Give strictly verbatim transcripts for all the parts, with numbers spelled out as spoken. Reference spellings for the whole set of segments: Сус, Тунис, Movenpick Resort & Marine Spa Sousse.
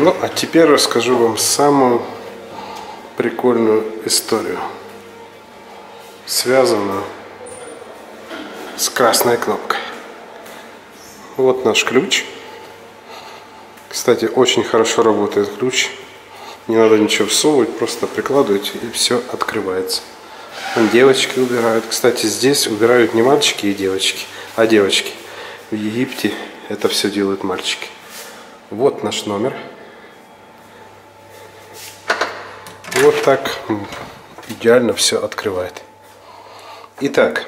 Ну, а теперь расскажу вам самую прикольную историю, связанную с красной кнопкой. Вот наш ключ. Кстати, очень хорошо работает ключ. Не надо ничего всовывать, просто прикладываете, и все открывается. Девочки убирают. Кстати, здесь убирают не мальчики и девочки, а девочки. В Египте это все делают мальчики. Вот наш номер. Вот так идеально все открывает. Итак,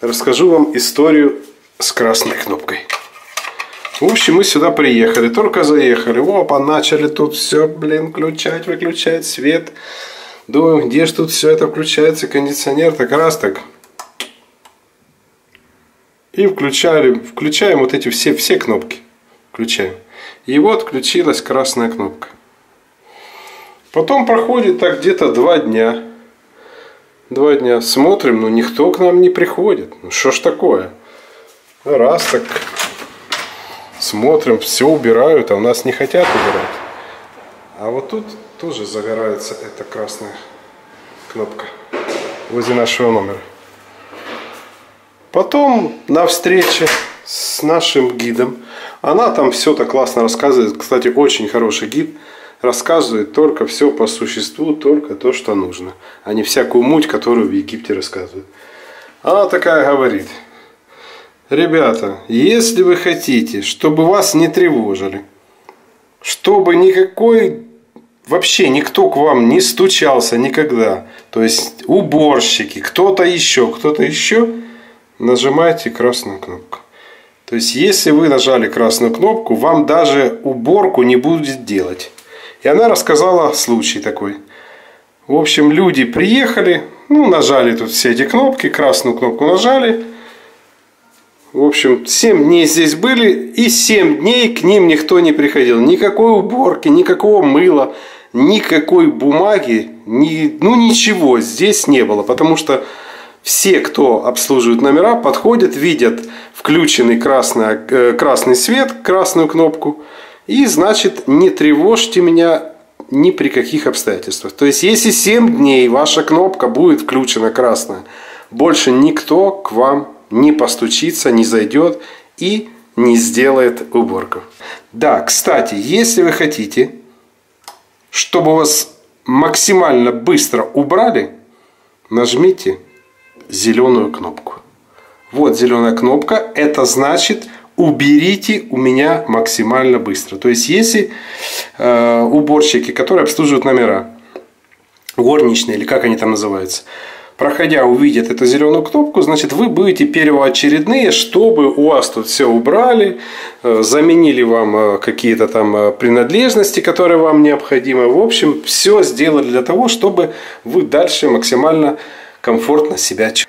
расскажу вам историю с красной кнопкой. В общем, мы сюда приехали, только заехали. Опа, начали тут все, блин, включать, выключать свет. Думаю, где же тут все это включается, кондиционер, так раз так. И включали, включаем вот эти все, все кнопки. Включаем. И вот включилась красная кнопка. Потом проходит так где-то два дня. Два дня. Смотрим, ну никто к нам не приходит. Ну что ж такое? Раз так. Смотрим, все убирают, а у нас не хотят убирать. А вот тут тоже загорается эта красная кнопка возле нашего номера. Потом на встрече с нашим гидом, она там все так классно рассказывает, кстати, очень хороший гид, рассказывает только все по существу, только то, что нужно, а не всякую муть, которую в Египте рассказывают. Она такая говорит: ребята, если вы хотите, чтобы вас не тревожили, чтобы никакой... Вообще никто к вам не стучался никогда. То есть уборщики, кто-то еще, кто-то еще. Нажимайте красную кнопку. То есть если вы нажали красную кнопку, вам даже уборку не будет делать. И она рассказала случай такой. В общем, люди приехали, ну нажали тут все эти кнопки, красную кнопку нажали. В общем, семь дней здесь были, и семь дней к ним никто не приходил. Никакой уборки, никакого мыла, никакой бумаги, ни, ну ничего здесь не было. Потому что все, кто обслуживает номера, подходят, видят включенный красный, э, красный свет, красную кнопку. И значит, не тревожьте меня ни при каких обстоятельствах. То есть, если семь дней ваша кнопка будет включена красная, больше никто к вам не постучится, не зайдет и не сделает уборку. Да, кстати, если вы хотите, чтобы вас максимально быстро убрали, нажмите зеленую кнопку. Вот зеленая кнопка. Это значит, уберите у меня максимально быстро. То есть, если э, уборщики, которые обслуживают номера, горничные или как они там называются, проходя, увидят эту зеленую кнопку, значит, вы будете первоочередные, чтобы у вас тут все убрали, заменили вам какие-то там принадлежности, которые вам необходимы. В общем, все сделали для того, чтобы вы дальше максимально комфортно себя чувствовали.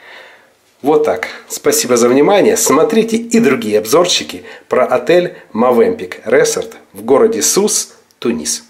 Вот так. Спасибо за внимание. Смотрите и другие обзорчики про отель Movenpick Resort в городе Сус, Тунис.